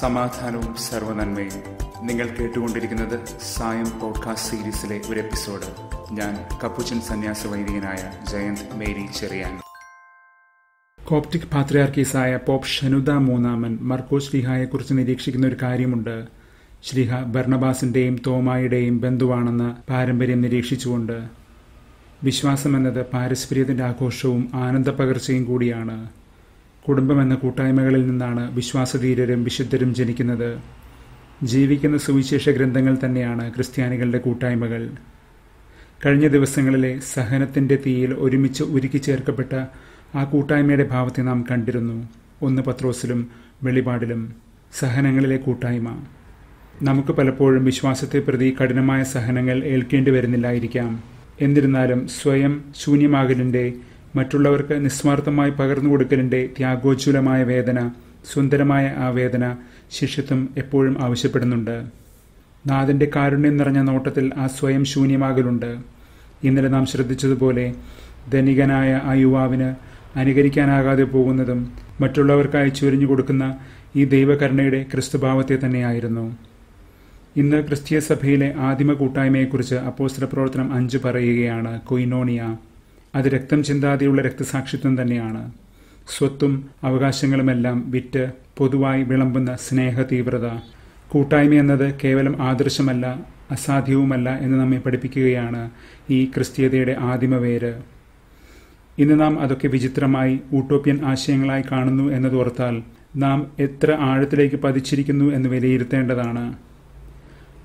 സമാധാനവും സർവ്വനന്മയും. നിങ്ങൾ കേട്ടുകൊണ്ടിരിക്കുന്നത് സായം പോഡ്കാസ്റ്റ് സീരീസിലെ ഒരു എപ്പിസോഡ്. ഞാൻ കപ്പുച്ചിൻ സന്യാസ വൈദികനായ ജയന്ത് മേരി ചെറിയാൻ. കോപ്റ്റിക് പാത്രിയാർക്കീസായ പോപ്പ് ഷനുദ മൂന്നാമൻ മർക്കോ ശ്ലീഹായെക്കുറിച്ച് നിരീക്ഷിക്കുന്ന ഒരു കാര്യമുണ്ട്. ശ്ലീഹ ബർണബാസിന്റെയും തോമായുടെയും ബന്ധുവാണെന്ന പാരമ്പര്യം നിരീക്ഷിച്ചുകൊണ്ട്, വിശ്വാസമെന്നത് പാരസ്പര്യത്തിന്റെ ആഘോഷവും ആനന്ദപകർച്ചയും കൂടിയാണ്. കുടുംബമെന്ന കൂട്ടായ്മകളിൽ നിന്നാണ് വിശ്വാസധീരരും വിശുദ്ധരും ജനിക്കുന്നത്. ജീവിക്കുന്ന സുവിശേഷ ഗ്രന്ഥങ്ങൾ തന്നെയാണ് ക്രിസ്ത്യാനികളുടെ കൂട്ടായ്മകൾ. കഴിഞ്ഞ ദിവസങ്ങളിലെ സഹനത്തിൻ്റെ തീയിൽ ഒരുമിച്ച് ഉരുക്കി ചേർക്കപ്പെട്ട ആ കൂട്ടായ്മയുടെ ഭാവത്തെ നാം കണ്ടിരുന്നു. 1 പത്രോസിലും വെളിപാടിലും സഹനങ്ങളിലെ കൂട്ടായ്മ. നമുക്ക് പലപ്പോഴും വിശ്വാസത്തെ പ്രതി കഠിനമായ സഹനങ്ങൾ ഏൽക്കേണ്ടി വരുന്നില്ലായിരിക്കാം. എന്നിരുന്നാലും സ്വയം ശൂന്യമാകലിൻ്റെ, മറ്റുള്ളവർക്ക് നിസ്വാർത്ഥമായി പകർന്നു കൊടുക്കലിൻ്റെ ത്യാഗോജ്വലമായ വേദന, സുന്ദരമായ ആ വേദന, ശിഷ്യത്വം എപ്പോഴും ആവശ്യപ്പെടുന്നുണ്ട്. നാഥൻ്റെ കാരുണ്യം നിറഞ്ഞ നോട്ടത്തിൽ ആ സ്വയം ശൂന്യമാകലുണ്ട്. ഇന്നലെ നാം ശ്രദ്ധിച്ചതുപോലെ ധനികനായ ആ യുവാവിന് അനുകരിക്കാനാകാതെ പോകുന്നതും മറ്റുള്ളവർക്കായി ചൊരിഞ്ഞു കൊടുക്കുന്ന ഈ ദൈവകരുണയുടെ ക്രിസ്തുഭാവത്തെ തന്നെയായിരുന്നു. ഇന്ന് ക്രിസ്തീയ സഭയിലെ ആദിമ കൂട്ടായ്മയെക്കുറിച്ച് അപ്പോസ്തല പ്രവർത്തനം 5 പറയുകയാണ്. കൊയിനോണിയ, അത് രക്തം ചിന്താതെയുള്ള രക്തസാക്ഷിത്വം തന്നെയാണ്. സ്വത്തും അവകാശങ്ങളുമെല്ലാം വിറ്റ് പൊതുവായി വിളമ്പുന്ന സ്നേഹ തീവ്രത. കൂട്ടായ്മ എന്നത് കേവലം ആദർശമല്ല, അസാധ്യവുമല്ല എന്ന് നമ്മെ പഠിപ്പിക്കുകയാണ് ഈ ക്രിസ്തീയതയുടെ ആദിമവേര്. ഇന്ന് നാം അതൊക്കെ വിചിത്രമായി യൂട്ടോപ്യൻ ആശയങ്ങളായി കാണുന്നു എന്നതോർത്താൽ നാം എത്ര ആഴത്തിലേക്ക് പതിച്ചിരിക്കുന്നു എന്ന് വിലയിരുത്തേണ്ടതാണ്.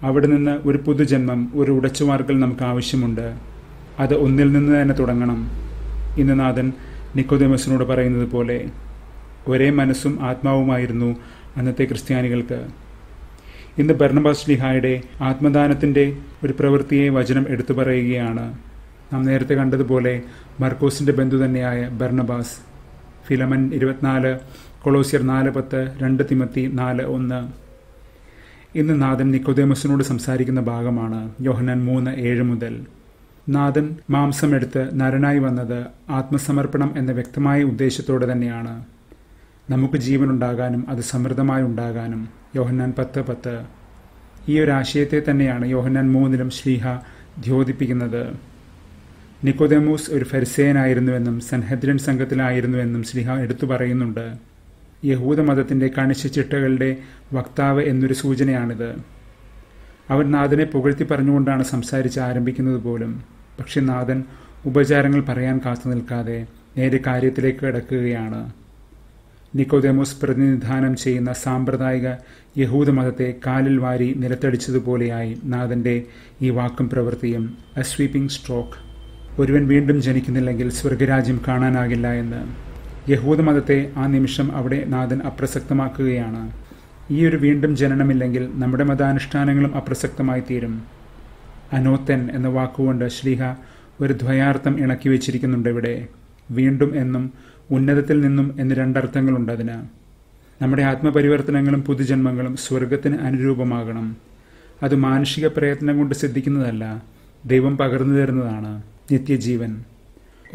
അവിടെ നിന്ന് ഒരു പുതുജന്മം, ഒരു ഉടച്ചുവാർക്കൽ നമുക്ക് ആവശ്യമുണ്ട്. അത് ഒന്നിൽ നിന്ന് തന്നെ തുടങ്ങണം. ഇന്ന് നാഥൻ നിക്കോദെമസിനോട് പറയുന്നത് പോലെ ഒരേ മനസ്സും ആത്മാവുമായിരുന്നു അന്നത്തെ ക്രിസ്ത്യാനികൾക്ക്. ഇന്ന് ബർണബാസ് ശ്ലീഹായുടെ ആത്മദാനത്തിൻ്റെ ഒരു പ്രവൃത്തിയെ വചനം എടുത്തു പറയുകയാണ്. നാം നേരത്തെ കണ്ടതുപോലെ മർക്കോസിൻ്റെ ബന്ധു തന്നെയായ ബർണബാസ്. ഫിലമൻ 24, കൊളോസ്യർ 4:10, 2 തിമത്തി 4:1. ഇന്ന് നാഥൻ നിക്കോദെമസിനോട് സംസാരിക്കുന്ന ഭാഗമാണ് യോഹന്നാൻ 3:7 മുതൽ. നാഥൻ മാംസമെടുത്ത് നരനായി വന്നത് ആത്മസമർപ്പണം എന്ന വ്യക്തമായ ഉദ്ദേശത്തോടെ തന്നെയാണ്. നമുക്ക് ജീവനുണ്ടാകാനും അത് സമൃദ്ധമായി ഉണ്ടാകാനും. യോഹന്നാൻ 10:10. ഈ ഒരു ആശയത്തെ തന്നെയാണ് യോഹന്നാൻ 3 ശ്ലീഹ ദ്യോതിപ്പിക്കുന്നത്. നിക്കോദെമോസ് ഒരു ഫരിസേയനായിരുന്നുവെന്നും സൻഹെദ്രിൻ സംഘത്തിലായിരുന്നുവെന്നും ശ്ലീഹ എടുത്തു പറയുന്നുണ്ട്. യഹൂദ മതത്തിൻ്റെ കണിശ ചിട്ടകളുടെ വക്താവ് എന്നൊരു സൂചനയാണിത്. അവൻ നാഥനെ പുകഴ്ത്തി പറഞ്ഞുകൊണ്ടാണ് സംസാരിച്ച് ആരംഭിക്കുന്നത് പോലും. പക്ഷെ നാഥൻ ഉപചാരങ്ങൾ പറയാൻ കാത്തു നിൽക്കാതെ നേരെ കാര്യത്തിലേക്ക് കിടക്കുകയാണ്. നിക്കോദെമോസ് പ്രതിനിധാനം ചെയ്യുന്ന സാമ്പ്രദായിക യഹൂദമതത്തെ കാലിൽ വാരി നിലത്തടിച്ചതുപോലെയായി നാഥൻ്റെ ഈ വാക്കും പ്രവൃത്തിയും. A sweeping stroke. ഒരുവൻ വീണ്ടും ജനിക്കുന്നില്ലെങ്കിൽ സ്വർഗരാജ്യം കാണാനാകില്ല എന്ന് യഹൂദമതത്തെ ആ നിമിഷം അവിടെ നാഥൻ അപ്രസക്തമാക്കുകയാണ്. ഈ ഒരു വീണ്ടും ജനനമില്ലെങ്കിൽ നമ്മുടെ മതാനുഷ്ഠാനങ്ങളും അപ്രസക്തമായി തീരും. അനോത്തൻ എന്ന വാക്കുകൊണ്ട് ശ്ലീഹ ഒരു ദ്വയാർത്ഥം ഇണക്കി വെച്ചിരിക്കുന്നുണ്ട് ഇവിടെ. വീണ്ടും എന്നും ഉന്നതത്തിൽ നിന്നും എന്ന് രണ്ടർത്ഥങ്ങളുണ്ട് അതിന്. നമ്മുടെ ആത്മപരിവർത്തനങ്ങളും പുതുജന്മങ്ങളും സ്വർഗത്തിന് അനുരൂപമാകണം. അത് മാനുഷിക പ്രയത്നം കൊണ്ട് സിദ്ധിക്കുന്നതല്ല, ദൈവം പകർന്നു തരുന്നതാണ് നിത്യജീവൻ.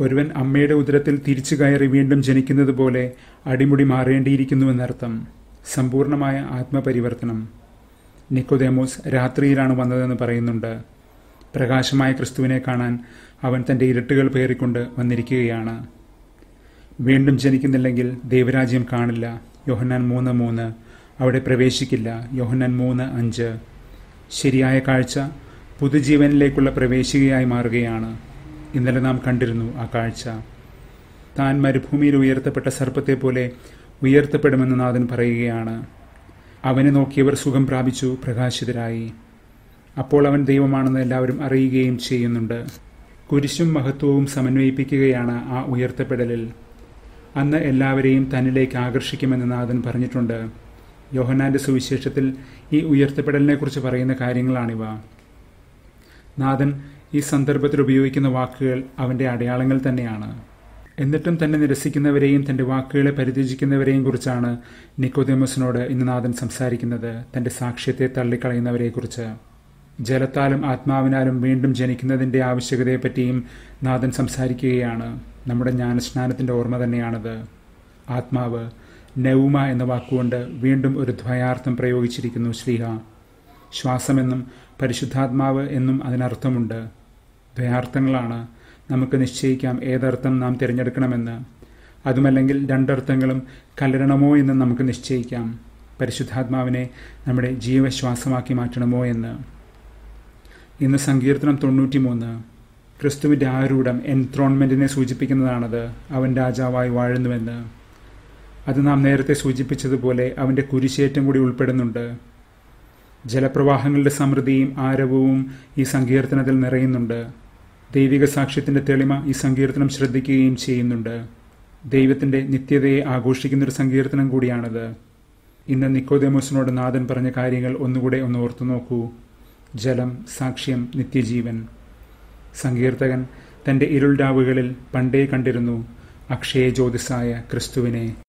ഒരുവൻ അമ്മയുടെ ഉദരത്തിൽ തിരിച്ചു കയറി വീണ്ടും ജനിക്കുന്നത് പോലെ അടിമുടി മാറേണ്ടിയിരിക്കുന്നു എന്നർത്ഥം. സമ്പൂർണമായ ആത്മപരിവർത്തനം. നിക്കോദെമോസ് രാത്രിയിലാണ് വന്നതെന്ന് പറയുന്നുണ്ട്. പ്രകാശമായ ക്രിസ്തുവിനെ കാണാൻ അവൻ തൻ്റെ ഇരട്ടുകൾ പേറിക്കൊണ്ട് വന്നിരിക്കുകയാണ്. വീണ്ടും ജനിക്കുന്നില്ലെങ്കിൽ ദൈവരാജ്യം കാണില്ല. യോഹന്നാൻ 3:3. അവിടെ പ്രവേശിക്കില്ല. യോഹന്നാൻ 3:5. ശരിയായ കാഴ്ച പുതുജീവനിലേക്കുള്ള പ്രവേശികയായി മാറുകയാണ്. ഇന്നലെ നാം കണ്ടിരുന്നു ആ കാഴ്ച. താൻ മരുഭൂമിയിൽ ഉയർത്തപ്പെട്ട സർപ്പത്തെ പോലെ ഉയർത്തപ്പെടുമെന്ന് നാഥൻ പറയുകയാണ്. അവനെ നോക്കിയവർ സുഖം പ്രാപിച്ചു, പ്രകാശിതരായി. അപ്പോൾ അവൻ ദൈവമാണെന്ന് എല്ലാവരും അറിയുകയും ചെയ്യുന്നുണ്ട്. കുരിശും മഹത്വവും സമന്വയിപ്പിക്കുകയാണ് ആ ഉയർത്തപ്പെടലിൽ. അന്ന് എല്ലാവരെയും തന്നിലേക്ക് ആകർഷിക്കുമെന്ന് നാഥൻ പറഞ്ഞിട്ടുണ്ട്. യോഹന്നാൻ്റെ സുവിശേഷത്തിൽ ഈ ഉയർത്തപ്പെടലിനെക്കുറിച്ച് പറയുന്ന കാര്യങ്ങളാണിവ. നാഥൻ ഈ സന്ദർഭത്തിൽ ഉപയോഗിക്കുന്ന വാക്കുകൾ അവൻ്റെ അടയാളങ്ങൾ തന്നെയാണ്. എന്നിട്ടും തന്നെ നിരസിക്കുന്നവരെയും തൻ്റെ വാക്കുകളെ പരിത്യജിക്കുന്നവരെയും കുറിച്ചാണ് നിക്കോദെമോസിനോട് ഇന്ന് നാഥൻ സംസാരിക്കുന്നത്. തൻ്റെ സാക്ഷ്യത്തെ തള്ളിക്കളയുന്നവരെക്കുറിച്ച്. ജലത്താലും ആത്മാവിനാലും വീണ്ടും ജനിക്കുന്നതിൻ്റെ ആവശ്യകതയെപ്പറ്റിയും നാഥൻ സംസാരിക്കുകയാണ്. നമ്മുടെ ജ്ഞാനസ്നാനത്തിൻ്റെ ഓർമ്മ തന്നെയാണത്. ആത്മാവ് Neuma in the Vakuanda, Vindum Urthayartham Prayogichirikinu Sriha Shwasaminum, Parishuthatmava inum Adanarthamunda, Dayartanglana, Namakanishekam, Edartham Nam Terinakanamenda, Adumalangil Dandartangalam, Kaliranamo in the Namakanishekam, Parishuthatmavine, Namade Jiva Shwasamaki Matanamo in the Sangirtanam Tonutimuna, Christu Darudam, enthronement in a Sujipic and another, Avendaja, why wired in the window. Adanam Nerthe Sujipichabole, Avenda Kurishatum would Ulpedanunda Jalapravahangal Samradim, Aravum, Isangirtanadel Narainunda Deviga Sakshit in the Telema, Isangirtanam Shradiki in Chainunda David and Nithya de Agoshik in the Sangirtan and Gudianada in the Nicodemus Nodanadan Paranakarigal Unugude on Ortonoku Jalam, Sakshyam, Nityajivan Sangirtagan, Tende Irulda Vigalil, Pande Kandiranu, Akshay Jodisaya, Christuvine.